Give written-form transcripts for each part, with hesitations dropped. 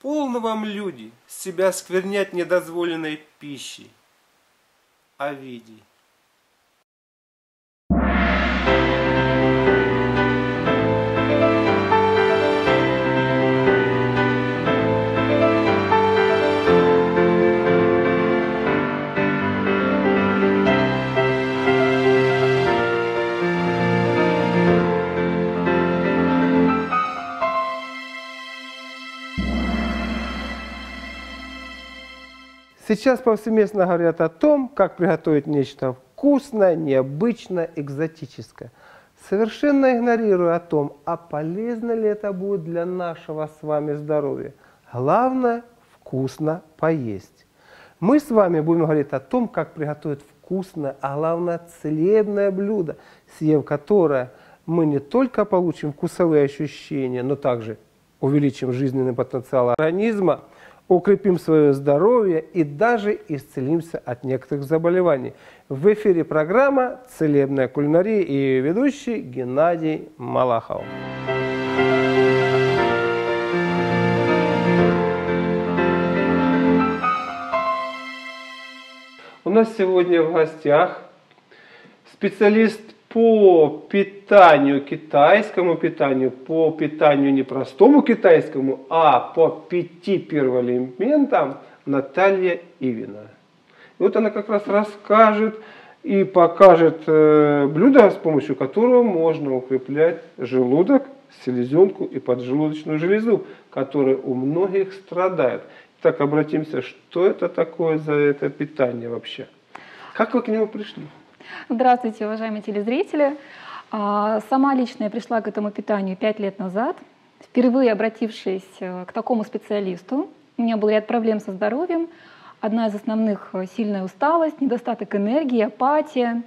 Полно вам, люди, себя сквернять недозволенной пищей. Овидий. Сейчас повсеместно говорят о том, как приготовить нечто вкусное, необычное, экзотическое, совершенно игнорируя о том, а полезно ли это будет для нашего с вами здоровья. Главное – вкусно поесть. Мы с вами будем говорить о том, как приготовить вкусное, а главное – целебное блюдо, съев которое мы не только получим вкусовые ощущения, но также увеличим жизненный потенциал организма, укрепим свое здоровье и даже исцелимся от некоторых заболеваний. В эфире программа «Целебная кулинария» и ее ведущий Геннадий Малахов. У нас сегодня в гостях специалист по питанию китайскому, по питанию не простому китайскому, а по 5 первоэлементам Наталья Ивина. И вот она как раз расскажет и покажет блюдо, с помощью которого можно укреплять желудок, селезенку и поджелудочную железу, которые у многих страдают. Так, обратимся, что это такое за это питание вообще? Как вы к нему пришли? Здравствуйте, уважаемые телезрители. Сама лично я пришла к этому питанию 5 лет назад, впервые обратившись к такому специалисту. У меня был ряд проблем со здоровьем. Одна из основных — сильная усталость, недостаток энергии, апатия.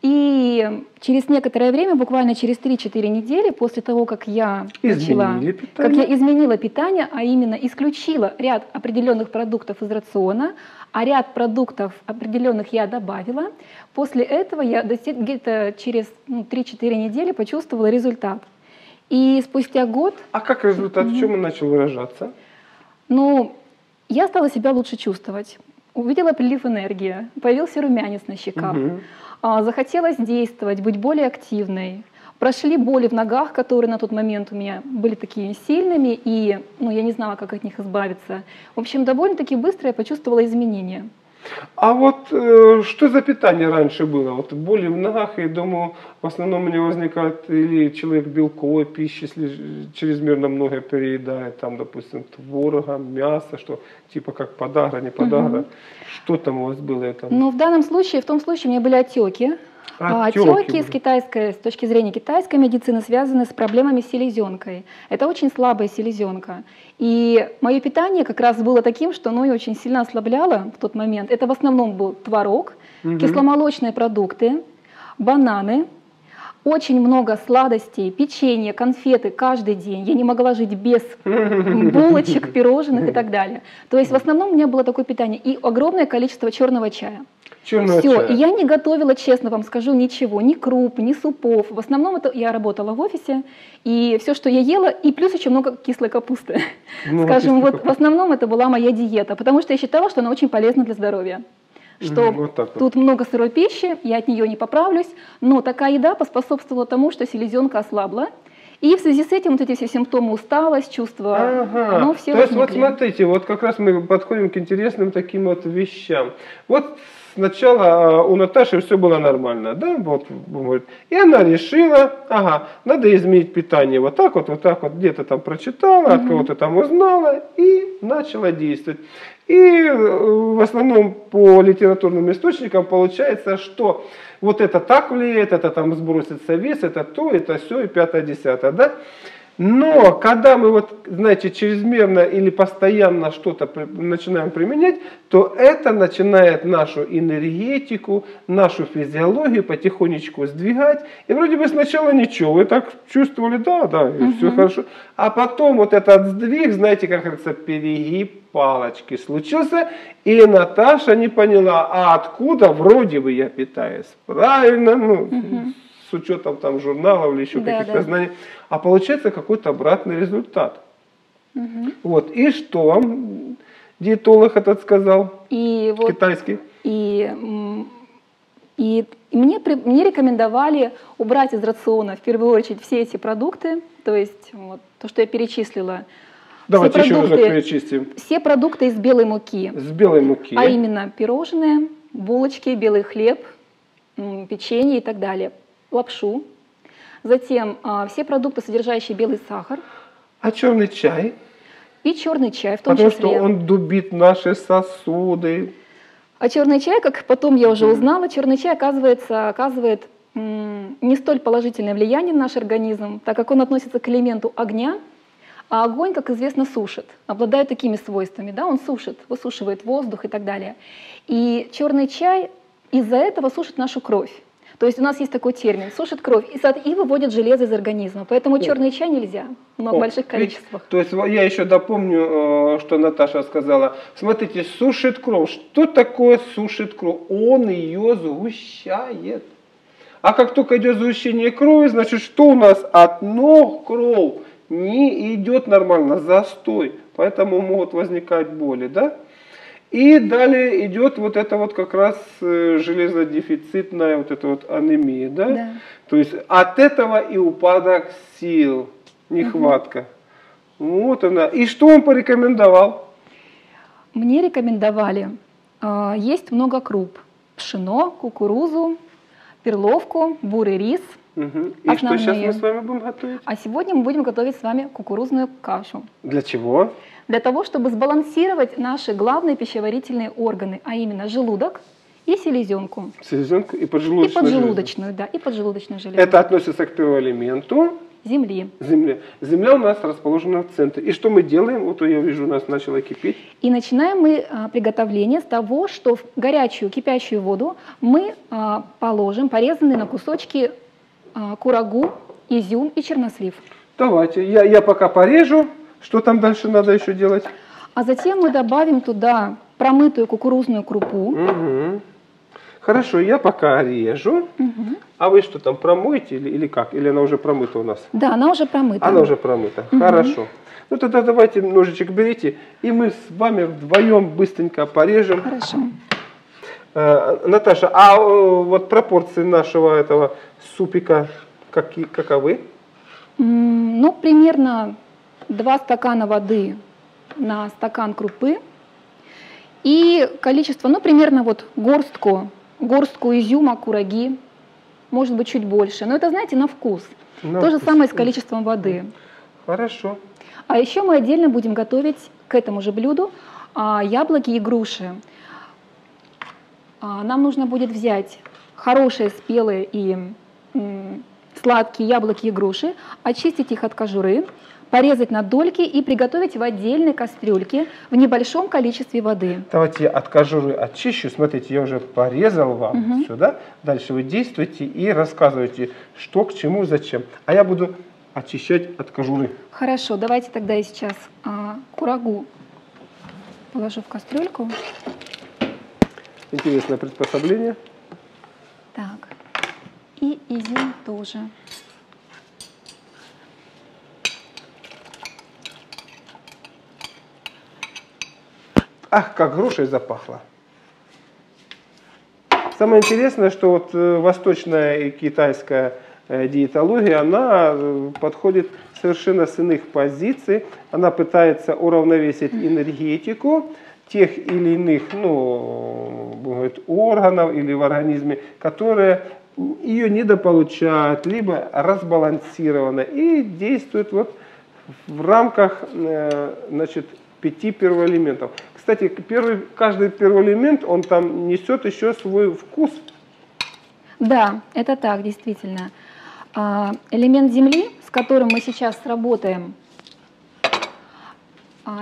И через некоторое время, буквально через 3-4 недели после того, как я изменила питание, а именно исключила ряд определенных продуктов из рациона, а ряд продуктов определенных я добавила, после этого я где-то через 3-4 недели почувствовала результат. И спустя год... А как результат? В чем он начал выражаться? Ну, я стала себя лучше чувствовать. Увидела прилив энергии, появился румянец на щеках, захотелось действовать, быть более активной. Прошли боли в ногах, которые на тот момент у меня были такими сильными, и я не знала, как от них избавиться. В общем, довольно-таки быстро я почувствовала изменения. А вот что за питание раньше было? Вот боли в ногах, и думаю, в основном у меня возникает или человек белковой пищи, если чрезмерно много переедает, там, допустим, творога, мясо, что типа как подагра, не подагра. Что там у вас было? Это? Ну, в данном случае, в том случае у меня были отеки. Отеки с точки зрения китайской медицины связаны с проблемами с селезенкой. Это очень слабая селезенка. И мое питание как раз было таким, что оно ее очень сильно ослабляло в тот момент. Это в основном был творог, кисломолочные продукты, бананы, очень много сладостей, печенье, конфеты каждый день. Я не могла жить без булочек, пирожных и так далее. То есть в основном у меня было такое питание и огромное количество черного чая. Все, я не готовила, честно вам скажу, ничего, ни круп, ни супов. В основном это я работала в офисе, и все, что я ела, и плюс еще много кислой капусты. Скажем, вот в основном это была моя диета, потому что я считала, что она очень полезна для здоровья. Что тут много сырой пищи, я от нее не поправлюсь, но такая еда поспособствовала тому, что селезенка ослабла. И в связи с этим вот эти все симптомы, усталость, чувство, оно все возникли. То есть вот смотрите, вот как раз мы подходим к интересным таким вот вещам. Вот сначала у Наташи все было нормально, да, вот, и она решила, надо изменить питание вот так вот, где-то там прочитала, от кого-то там узнала и начала действовать. И в основном по литературным источникам получается, что вот это так влияет, это там сбросится вес, это то, это все и 5-10, да? Но когда мы вот, знаете, чрезмерно или постоянно что-то начинаем применять, то это начинает нашу энергетику, нашу физиологию потихонечку сдвигать. И вроде бы сначала ничего, вы так чувствовали, да, все хорошо. А потом вот этот сдвиг, знаете, как говорится, перегиб палочки случился, и Наташа не поняла, а откуда вроде бы я питаюсь правильно, с учетом там журналов или еще каких-то знаний, а получается какой-то обратный результат. Угу. Вот. И что диетолог этот сказал, и вот, китайский? И мне рекомендовали убрать из рациона в первую очередь все эти продукты, то есть вот, то, что я перечислила. Давайте еще раз перечислим. Все продукты из белой муки. С белой муки. А именно пирожные, булочки, белый хлеб, печенье и так далее. Лапшу. Затем все продукты, содержащие белый сахар. А черный чай? И черный чай в том числе. Потому что он дубит наши сосуды. А черный чай, как потом я уже узнала, черный чай, оказывается, оказывает не столь положительное влияние на наш организм, так как он относится к элементу огня. А огонь, как известно, сушит, обладает такими свойствами, да, он сушит, высушивает воздух и так далее. И черный чай из-за этого сушит нашу кровь. То есть у нас есть такой термин, сушит кровь и выводит железо из организма. Поэтому черный чай нельзя, но в больших количествах. Ведь, то есть я еще допомню, что Наташа сказала. Смотрите, сушит кровь. Что такое сушит кровь? Он ее сгущает. А как только идет сгущение крови, значит, что у нас? Одно кровь. Не идет нормально, застой, поэтому могут возникать боли, да? И далее идет вот это вот как раз железодефицитная вот эта вот анемия, да? Да. То есть от этого и упадок сил, нехватка. Угу. Вот она. И что он порекомендовал? Мне рекомендовали есть много круп. Пшено, кукурузу, перловку, бурый рис. Угу. И что сейчас мы с вами будем готовить? А сегодня мы будем готовить с вами кукурузную кашу. Для чего? Для того, чтобы сбалансировать наши главные пищеварительные органы, а именно желудок и селезенку. Селезенку и поджелудочную. И поджелудочную, да, и поджелудочную железу. Это относится к первоэлементу земли. Земля у нас расположена в центре. И что мы делаем? Вот я вижу, у нас начало кипеть. И начинаем мы приготовление с того, что в горячую кипящую воду мы положим порезанные на кусочки курагу, изюм и чернослив. Давайте, я пока порежу, что там дальше надо еще делать. А затем мы добавим туда промытую кукурузную крупу. Угу. Хорошо, я пока режу. Угу. А вы что там, промоете или как? Или она уже промыта у нас? Да, она уже промыта. Она уже промыта, угу. Хорошо. Ну тогда давайте ножичек берите, и мы с вами вдвоем быстренько порежем. Хорошо. Наташа, а вот пропорции нашего этого супика каковы? Ну, примерно 2 стакана воды на стакан крупы. И количество, ну, примерно вот горстку изюма, кураги, может быть, чуть больше. Но это, знаете, на вкус. То же самое с количеством воды. Хорошо. А еще мы отдельно будем готовить к этому же блюду яблоки и груши. Нам нужно будет взять хорошие спелые и сладкие яблоки и груши, очистить их от кожуры, порезать на дольки и приготовить в отдельной кастрюльке в небольшом количестве воды. Давайте я от кожуры очищу. Смотрите, я уже порезал вам сюда. Дальше вы действуете и рассказываете, что к чему, зачем. А я буду очищать от кожуры. Хорошо, давайте тогда я сейчас курагу положу в кастрюльку. Интересное приспособление. Так, и изюм тоже. Ах, как грушей запахло. Самое интересное, что вот восточная и китайская диетология, она подходит совершенно с иных позиций. Она пытается уравновесить энергетику тех или иных, ну, бывает, органов или в организме, которые ее недополучают, либо разбалансированы, и действуют вот в рамках, значит, 5 первоэлементов. Кстати, каждый первоэлемент, он там несет еще свой вкус. Да, это так, действительно. Элемент земли, с которым мы сейчас работаем,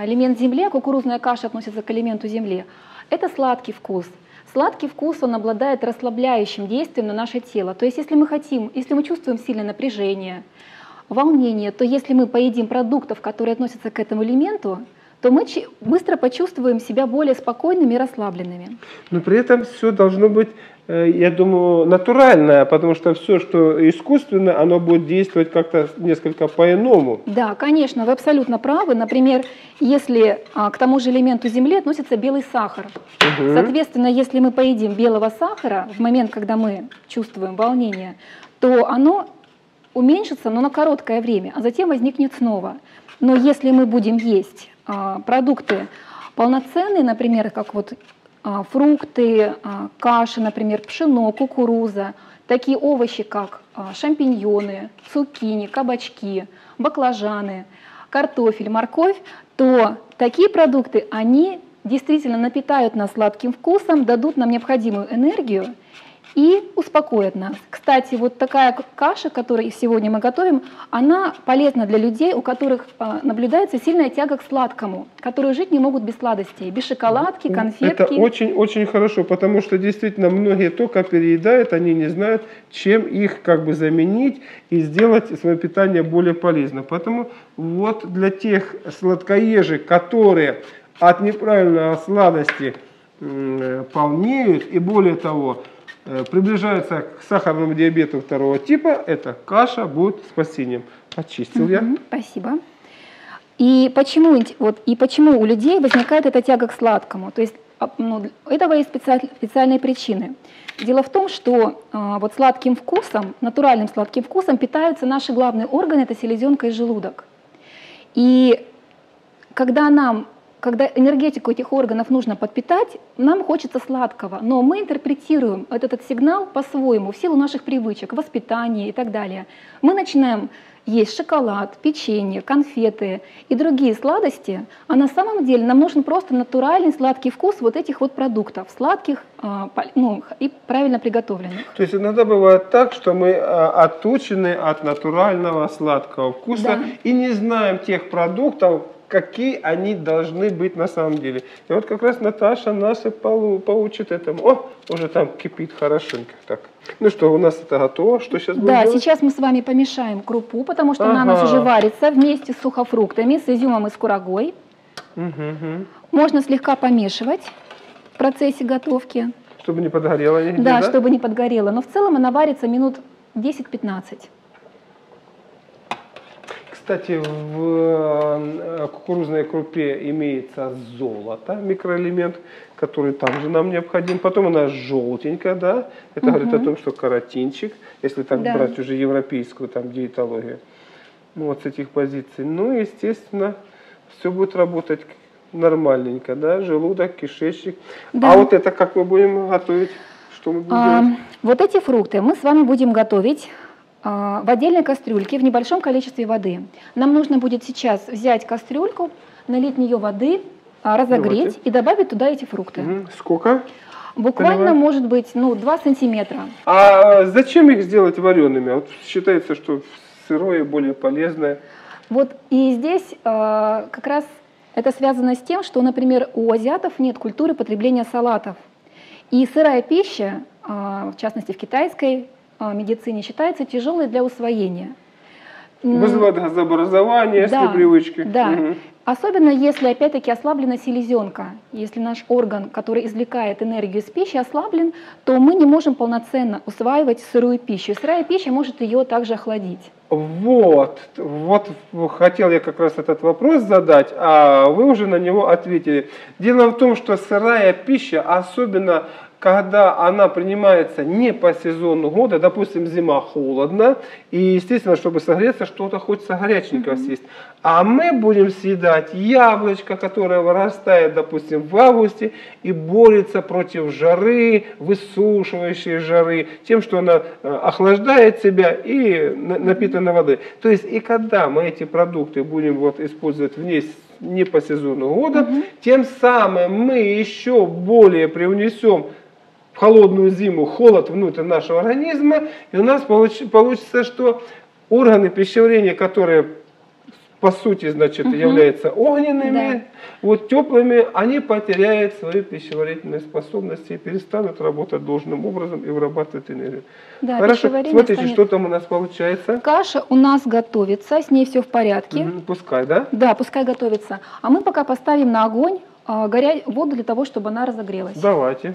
элемент земли, кукурузная каша относится к элементу земли, это сладкий вкус. Сладкий вкус, он обладает расслабляющим действием на наше тело. То есть если мы хотим, если мы чувствуем сильное напряжение, волнение, то если мы поедим продуктов, которые относятся к этому элементу, то мы быстро почувствуем себя более спокойными и расслабленными. Но при этом все должно быть, я думаю, натуральное, потому что все, что искусственно, оно будет действовать как-то несколько по-иному. Да, конечно, вы абсолютно правы. Например, если к тому же элементу земли относится белый сахар. Угу. Соответственно, если мы поедим белого сахара в момент, когда мы чувствуем волнение, то оно уменьшится, но на короткое время, а затем возникнет снова. Но если мы будем есть продукты полноценные, например, как вот фрукты, каши, например, пшено, кукуруза, такие овощи, как шампиньоны, цукини, кабачки, баклажаны, картофель, морковь, то такие продукты, они действительно напитают нас сладким вкусом, дадут нам необходимую энергию и успокоит нас. Кстати, вот такая каша, которую сегодня мы готовим, она полезна для людей, у которых наблюдается сильная тяга к сладкому, которые жить не могут без сладостей, без шоколадки, конфетки. Это очень-очень хорошо, потому что действительно многие только переедают, они не знают, чем их как бы заменить и сделать свое питание более полезным. Поэтому вот для тех сладкоежек, которые от неправильной сладости полнеют и более того, приближаются к сахарному диабету 2-го типа, эта каша будет спасением. Очистил я. Спасибо. И почему у людей возникает эта тяга к сладкому? То есть этого есть специальные причины. Дело в том, что вот сладким вкусом, натуральным сладким вкусом питаются наши главные органы, это селезенка и желудок. И когда энергетику этих органов нужно подпитать, нам хочется сладкого, но мы интерпретируем этот сигнал по-своему, в силу наших привычек, воспитания и так далее. Мы начинаем есть шоколад, печенье, конфеты и другие сладости, а на самом деле нам нужен просто натуральный сладкий вкус вот этих вот продуктов, сладких и правильно приготовленных. То есть иногда бывает так, что мы отучены от натурального сладкого вкуса, да, и не знаем тех продуктов, какие они должны быть на самом деле. И вот как раз Наташа нас и поучит этому. О, уже там кипит хорошенько. Так. Ну что, у нас это готово? Что сейчас будем делать? Сейчас мы с вами помешаем крупу, потому что она у нас уже варится вместе с сухофруктами, с изюмом и с курагой. Можно слегка помешивать в процессе готовки. Чтобы не подгорело. Да, чтобы не подгорело. Но в целом она варится минут 10-15. Кстати, в кукурузной крупе имеется золото, микроэлемент, который также нам необходим. Потом она желтенькая, да? Это говорит о том, что каротинчик, если так брать уже европейскую там диетологию. Ну, вот с этих позиций. Ну, естественно, все будет работать нормальненько, да? Желудок, кишечник. Да. А вот это как мы будем готовить? Что мы будем делать? Вот эти фрукты мы с вами будем готовить в отдельной кастрюльке в небольшом количестве воды. Нам нужно будет сейчас взять кастрюльку, налить в нее воды, разогреть и добавить туда эти фрукты. Сколько? Буквально, может быть, 2 сантиметра. А зачем их сделать вареными? Вот считается, что сырое более полезное. Вот и здесь как раз это связано с тем, что, например, у азиатов нет культуры потребления салатов. И сырая пища, в частности в китайской медицине, считается тяжелой для усвоения. Вызывает газообразование, если привычки. Да, особенно если, опять-таки, ослаблена селезенка. Если наш орган, который извлекает энергию из пищи, ослаблен, то мы не можем полноценно усваивать сырую пищу. И сырая пища может ее также охладить. Вот хотел я как раз этот вопрос задать, а вы уже на него ответили. Дело в том, что сырая пища, особенно когда она принимается не по сезону года, допустим, зима холодно, и, естественно, чтобы согреться, что-то хочется горяченького съесть. А мы будем съедать яблочко, которое вырастает, допустим, в августе, и борется против жары, высушивающей жары, тем, что она охлаждает себя и напитана водой. То есть, и когда мы эти продукты будем использовать не по сезону года, тем самым мы еще более привнесем в холодную зиму холод внутрь нашего организма, и у нас получится, что органы пищеварения, которые по сути, значит, являются огненными, вот теплыми, они потеряют свои пищеварительные способности и перестанут работать должным образом и вырабатывать энергию. Да, хорошо, смотрите, что там у нас получается. Каша у нас готовится, с ней все в порядке. Пускай, да? Да, пускай готовится. А мы пока поставим на огонь воду для того, чтобы она разогрелась. Давайте.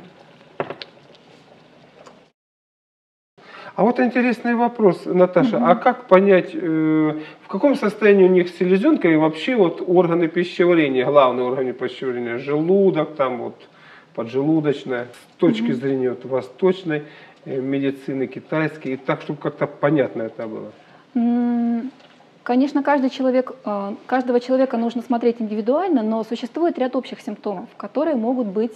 А вот интересный вопрос, Наташа, а как понять, в каком состоянии у них селезенка и вообще вот органы пищеварения, главные органы пищеварения, желудок, там вот поджелудочная, с точки зрения вот восточной медицины, китайской, и так, чтобы как-то понятно это было? Конечно, каждого человека нужно смотреть индивидуально, но существует ряд общих симптомов, которые могут быть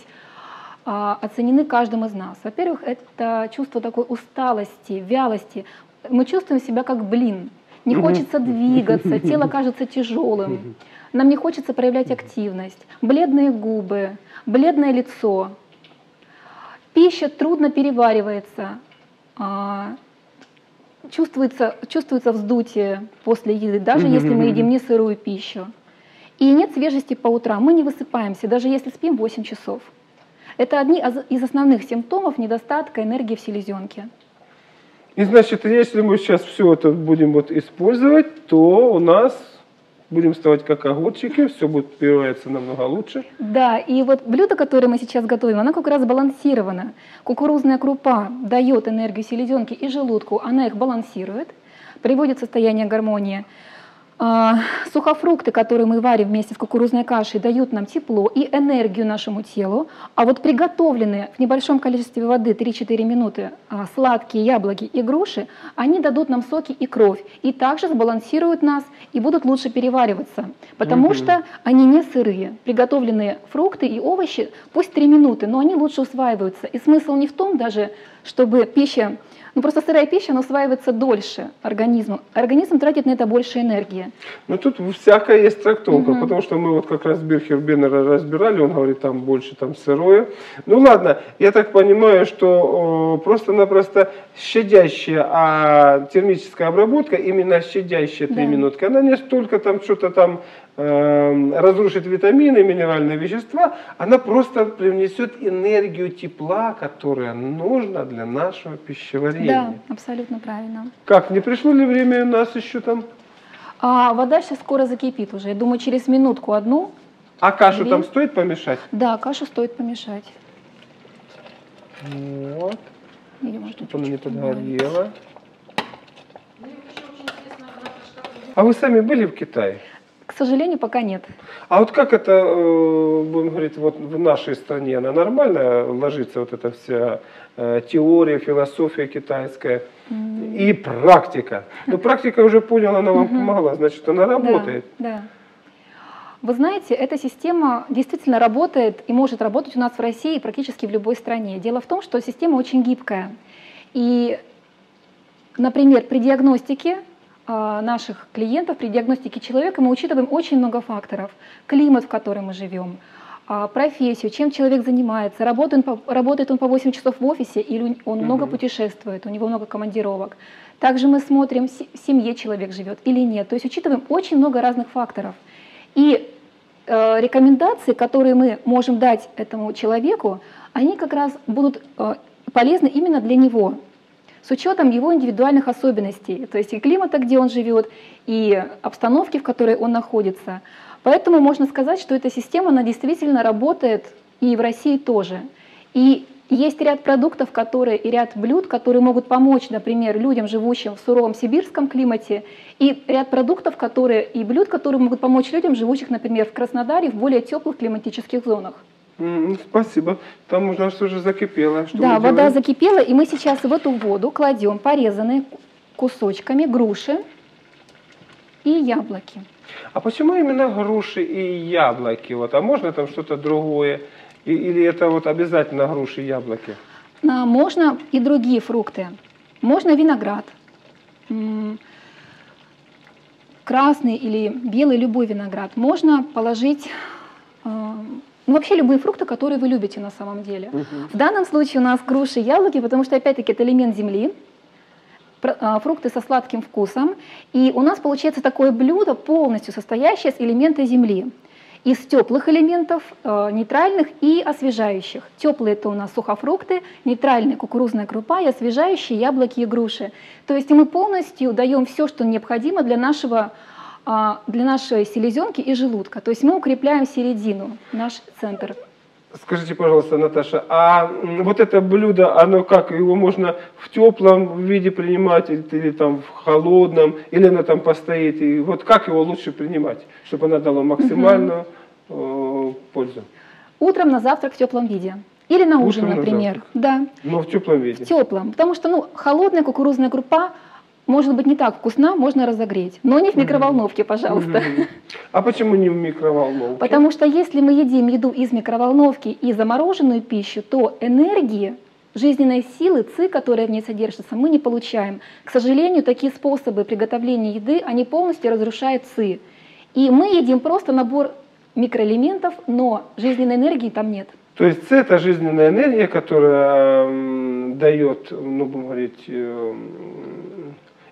оценены каждым из нас. Во-первых, это чувство такой усталости, вялости. Мы чувствуем себя как блин. Не хочется двигаться, тело кажется тяжелым. Нам не хочется проявлять активность. Бледные губы, бледное лицо. Пища трудно переваривается. Чувствуется вздутие после еды, даже если мы едим не сырую пищу. И нет свежести по утрам. Мы не высыпаемся, даже если спим 8 часов. Это одни из основных симптомов недостатка энергии в селезенке. И значит, если мы сейчас все это будем вот использовать, то у нас будем вставать как огурчики, все будет перевариваться намного лучше. Да, и вот блюдо, которое мы сейчас готовим, оно как раз балансировано. Кукурузная крупа дает энергию селезенке и желудку, она их балансирует, приводит в состояние гармонии. Сухофрукты, которые мы варим вместе с кукурузной кашей, дают нам тепло и энергию нашему телу. А вот приготовленные в небольшом количестве воды 3-4 минуты сладкие яблоки и груши, они дадут нам соки и кровь, и также сбалансируют нас и будут лучше перевариваться, потому что они не сырые. Приготовленные фрукты и овощи, пусть 3 минуты, но они лучше усваиваются. И смысл не в том даже, чтобы пища... Ну, просто сырая пища, она усваивается дольше организму. Организм тратит на это больше энергии. Ну, тут всякая есть трактовка, потому что мы вот как раз Бирхер Беннера разбирали, он говорит, там больше там сырое. Ну, ладно, я так понимаю, что просто-напросто щадящая термическая обработка, именно щадящая 3 минутки, она не столько там что-то там разрушит витамины, минеральные вещества, она просто привнесет энергию тепла, которая нужна для нашего пищеварения. Да, абсолютно правильно. Как, не пришло ли время у нас еще там? Вода сейчас скоро закипит уже, я думаю, через минутку одну. А кашу там стоит помешать? Да, кашу стоит помешать. Вот. Что-то она не подгорела. А вы сами были в Китае? К сожалению, пока нет. А вот как это, будем говорить, вот в нашей стране, она нормально ложится, вот эта вся теория, философия китайская и практика? Ну, практика уже поняла, она вам помогла, значит, она работает. Да. Вы знаете, эта система действительно работает и может работать у нас в России и практически в любой стране. Дело в том, что система очень гибкая. И, например, при диагностике наших клиентов, при диагностике человека мы учитываем очень много факторов. Климат, в котором мы живем, профессию, чем человек занимается, работает он по 8 часов в офисе или он много путешествует, у него много командировок. Также мы смотрим, в семье человек живет или нет. То есть учитываем очень много разных факторов. И рекомендации, которые мы можем дать этому человеку, они как раз будут полезны именно для него, с учетом его индивидуальных особенностей, то есть и климата, где он живет, и обстановки, в которой он находится. Поэтому можно сказать, что эта система, она действительно работает и в России тоже. И есть ряд продуктов, ряд блюд, которые могут помочь, например, людям, живущим в суровом сибирском климате, и ряд продуктов, которые могут помочь людям, живущих, например, в Краснодаре, в более теплых климатических зонах. Спасибо. Там уже все же закипело. Да, вода закипела, и мы сейчас в эту воду кладем порезанные кусочками груши и яблоки. А почему именно груши и яблоки? Вот, а можно там что-то другое? Или это вот обязательно груши и яблоки? Можно и другие фрукты. Можно виноград. Красный или белый, любой виноград. Можно положить... Ну, вообще любые фрукты, которые вы любите на самом деле. В данном случае у нас груши и яблоки, потому что, опять-таки, это элемент земли, фрукты со сладким вкусом. И у нас получается такое блюдо, полностью состоящее из элемента земли. Из теплых элементов, нейтральных и освежающих. Теплые это у нас сухофрукты, нейтральные кукурузная крупа и освежающие яблоки и груши. То есть мы полностью даем все, что необходимо для нашей селезенки и желудка. То есть мы укрепляем середину, наш центр. Скажите, пожалуйста, Наташа, а вот это блюдо, оно как, его можно в теплом виде принимать или там в холодном, или оно там постоит, и вот как его лучше принимать, чтобы оно дало максимальную пользу? Утром на завтрак в теплом виде. Или на ужин, например. Да. Но в теплом виде. В теплом, потому что холодная кукурузная крупа может быть не так вкусно, можно разогреть, но не в микроволновке, пожалуйста. А почему не в микроволновке? Потому что если мы едим еду из микроволновки и замороженную пищу, то энергии, жизненной силы, ци, которая в ней содержится, мы не получаем. К сожалению, такие способы приготовления еды, они полностью разрушают ци. И мы едим просто набор микроэлементов, но жизненной энергии там нет. То есть ци – это жизненная энергия, которая дает, будем говорить,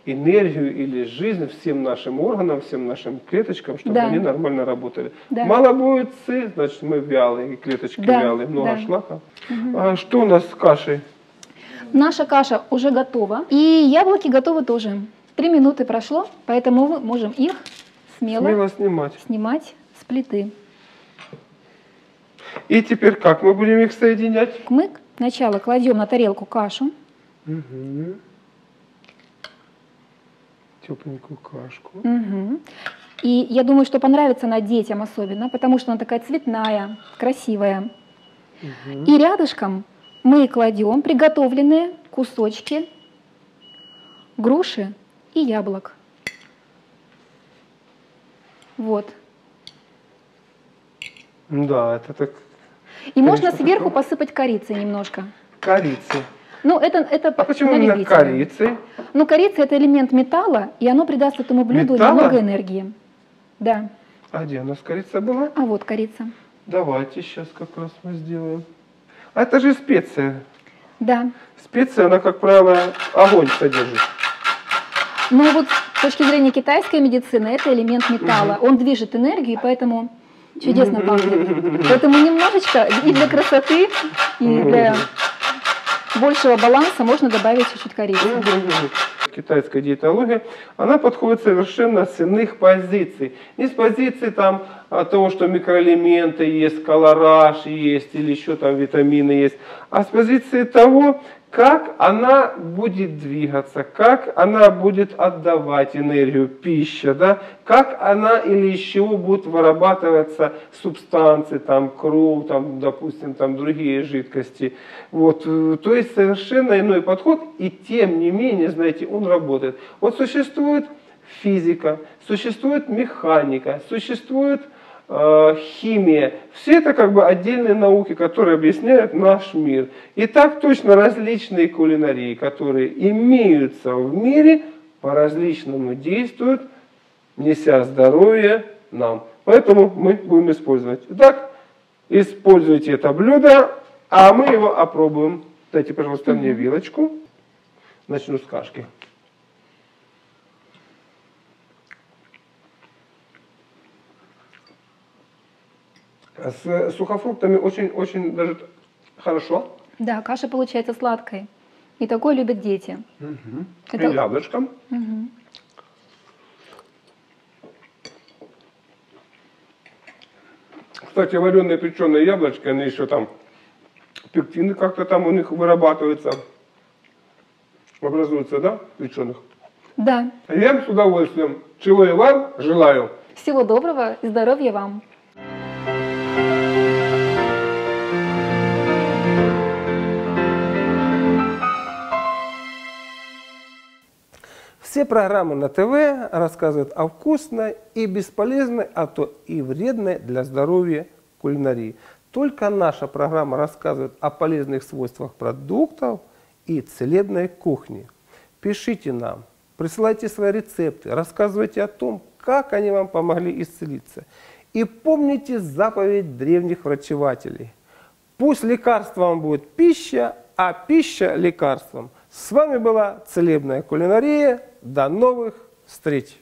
энергию или жизнь всем нашим органам, всем нашим клеточкам, чтобы они нормально работали. Да. Мало будет ци, значит мы вялые, клеточки вялые, много шлака. Угу. А что у нас с кашей? Наша каша уже готова. И яблоки готовы тоже. 3 минуты прошло, поэтому мы можем их смело снимать с плиты. И теперь как мы будем их соединять? Мы сначала кладем на тарелку кашу. Угу. Тепленькую кашку. Угу. И я думаю, что понравится она детям особенно, потому что она такая цветная, красивая. Угу. И рядышком мы кладем приготовленные кусочки груши и яблок. Вот. Да, это так. И конечно, можно сверху посыпать корицей немножко. Корицей. Ну, это а почему именно корицы? Ну, корица – это элемент металла, и оно придаст этому блюду много энергии. Да. А где у нас корица была? А вот корица. Давайте сейчас как раз мы сделаем. А это же специя. Да. Специя, она, как правило, огонь содержит. Ну, вот с точки зрения китайской медицины, это элемент металла. Он движет энергию, и поэтому чудесно пахнет. Поэтому немножечко и для красоты, и для большего баланса можно добавить чуть-чуть корицы. Китайская диетология, она подходит совершенно с иных позиций. Не с позиции там того, что микроэлементы есть, колораж есть или еще там витамины есть, а с позиции того, как она будет двигаться, как она будет отдавать энергию, пища, да? Как она или из чего будут вырабатываться субстанции, там, кровь, там, допустим, там, другие жидкости. Вот. То есть совершенно иной подход, и тем не менее, знаете, он работает. Вот существует физика, существует механика, существует химия. Все это как бы отдельные науки, которые объясняют наш мир. И так точно различные кулинарии, которые имеются в мире, по-различному действуют, неся здоровье нам. Поэтому мы будем использовать. Итак, используйте это блюдо, а мы его опробуем. Дайте, пожалуйста, мне вилочку. Начну с кашки. С сухофруктами очень-очень даже хорошо. Да, каша получается сладкой. И такой любят дети. Угу. Это... И яблочком. Угу. Кстати, вареные печеные яблочки, они еще там, пектины как-то там у них вырабатываются, образуются, да, печеных? Да. Я с удовольствием. Чего я вам желаю. Всего доброго и здоровья вам. Все программы на ТВ рассказывают о вкусной и бесполезной, а то и вредной для здоровья кулинарии. Только наша программа рассказывает о полезных свойствах продуктов и целебной кухни. Пишите нам, присылайте свои рецепты, рассказывайте о том, как они вам помогли исцелиться. И помните заповедь древних врачевателей. Пусть лекарством будет пища, а пища лекарством. С вами была Целебная кулинария. До новых встреч!